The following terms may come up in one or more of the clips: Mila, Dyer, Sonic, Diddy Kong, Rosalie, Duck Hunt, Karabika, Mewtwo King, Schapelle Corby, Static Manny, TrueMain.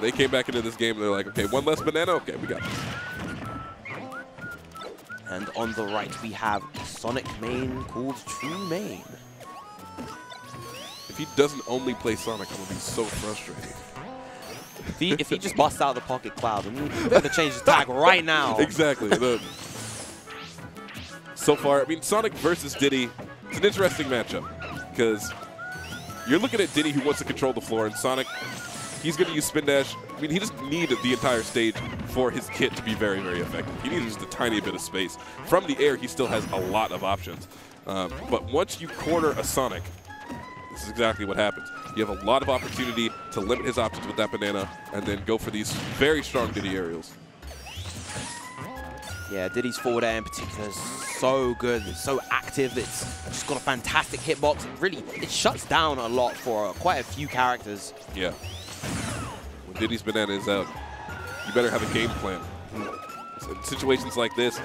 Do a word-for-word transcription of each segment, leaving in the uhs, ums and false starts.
They came back into this game and they're like, okay, one less banana, okay, we got this. And on the right, we have Sonic main called TrueMain. If he doesn't only play Sonic, I'm going to be so frustrated. If he, if he just busts out of the pocket cloud, we're going to change his tag right now. Exactly. The, so far, I mean, Sonic versus Diddy, it's an interesting matchup because you're looking at Diddy, who wants to control the floor, and Sonic, he's going to use Spin Dash. I mean, he just needed the entire stage for his kit to be very, very effective. He needs just a tiny bit of space. From the air, he still has a lot of options. Um, but once you corner a Sonic, this is exactly what happens. You have a lot of opportunity to limit his options with that banana and then go for these very strong Diddy aerials. Yeah, Diddy's forward air in particular is so good. It's so active. It's just got a fantastic hitbox. It really, it shuts down a lot for uh, quite a few characters. Yeah. When Diddy's banana is out, you better have a game plan. In situations like this,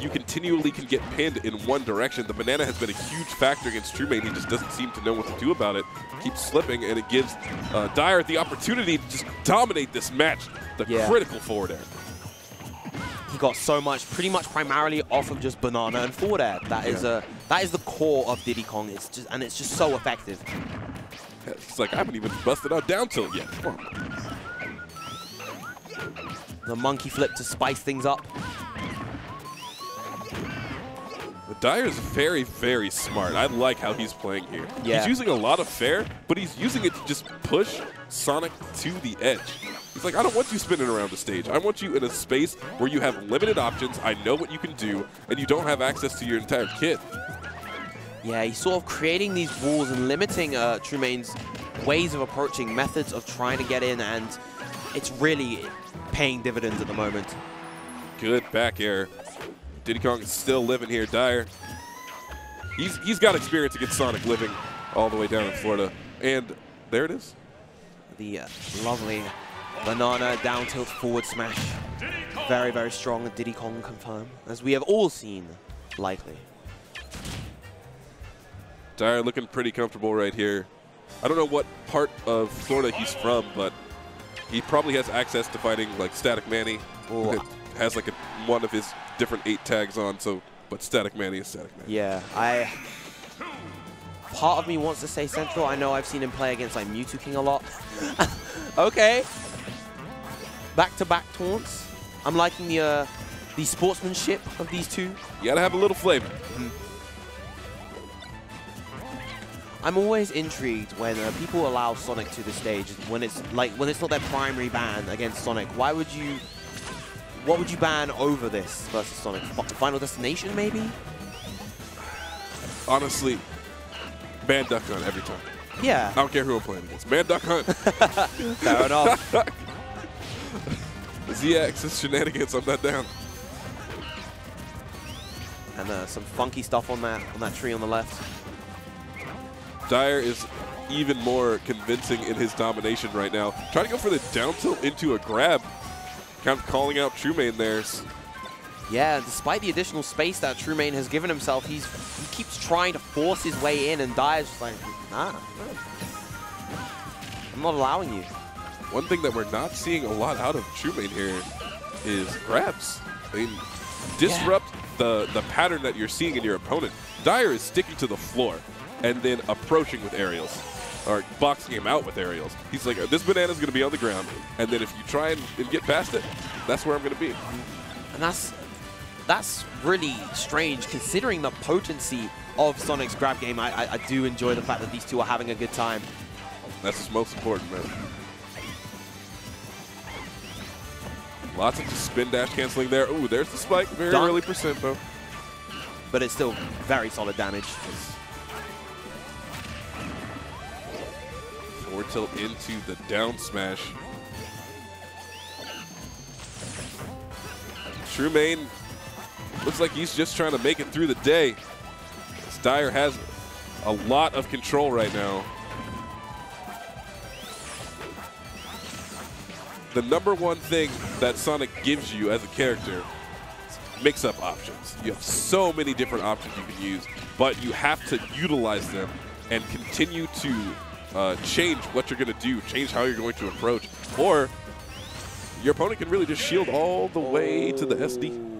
you continually can get pinned in one direction. The banana has been a huge factor against TrueMain. He just doesn't seem to know what to do about it. Keeps slipping, and it gives uh, Dyer the opportunity to just dominate this match. The yeah. critical forward air. He got so much, pretty much primarily off of just banana and forward air. That yeah. is a that is the core of Diddy Kong. It's just and it's just so effective. Yeah, it's like I haven't even busted out down tilt yet. Come on. The monkey flip to spice things up. Dyer's very, very smart. I like how he's playing here. Yeah. He's using a lot of fair, but he's using it to just push Sonic to the edge. He's like, I don't want you spinning around the stage. I want you in a space where you have limited options, I know what you can do, and you don't have access to your entire kit. Yeah, he's sort of creating these walls and limiting uh, TrueMain's ways of approaching, methods of trying to get in, and it's really paying dividends at the moment. Good back air. Diddy Kong is still living here. Dyer, he's, he's got experience against Sonic living all the way down in Florida. And there it is. The uh, lovely banana down tilt forward smash. Very, very strong. Diddy Kong confirm, as we have all seen, likely. Dyer looking pretty comfortable right here. I don't know what part of Florida he's from, but he probably has access to fighting like Static Manny. Ooh. Has like a, one of his different eight tags on, so but Static Manny is Static Manny. Yeah, I. Part of me wants to say Central. I know I've seen him play against like Mewtwo King a lot. Okay. Back to back taunts. I'm liking the uh, the sportsmanship of these two. You gotta have a little flavor. Mm-hmm. I'm always intrigued when uh, people allow Sonic to the stage when it's like when it's not their primary ban against Sonic. Why would you? What would you ban over this versus Sonic? Final Destination, maybe? Honestly, ban Duck Hunt every time. Yeah. I don't care who I'm playing against. Ban Duck Hunt. Fair enough. Z-axis shenanigans, I'm not down. And uh, some funky stuff on that on that tree on the left. Dyer is even more convincing in his domination right now. Trying to go for the down tilt into a grab. Kind of calling out TrueMain there. Yeah, despite the additional space that TrueMain has given himself, he's he keeps trying to force his way in, and Dyer's just like, nah, I'm not allowing you. One thing that we're not seeing a lot out of TrueMain here is grabs. They disrupt yeah. the, the pattern that you're seeing in your opponent. Dyer is sticking to the floor and then approaching with aerials. Or boxing him out with aerials. He's like, this banana's going to be on the ground, and then if you try and, and get past it, that's where I'm going to be. And that's that's really strange, considering the potency of Sonic's grab game. I, I, I do enjoy the fact that these two are having a good time. That's what's most important, man. Lots of just spin dash canceling there. Ooh, there's the spike. Very Dunk. Early percent, though. But it's still very solid damage. It's forward tilt into the down smash. TrueMain looks like he's just trying to make it through the day. Dyer has a lot of control right now. The number one thing that Sonic gives you as a character is mix-up options. You have so many different options you can use, but you have to utilize them and continue to uh, change what you're going to do, change how you're going to approach, or your opponent can really just shield all the way to the S D.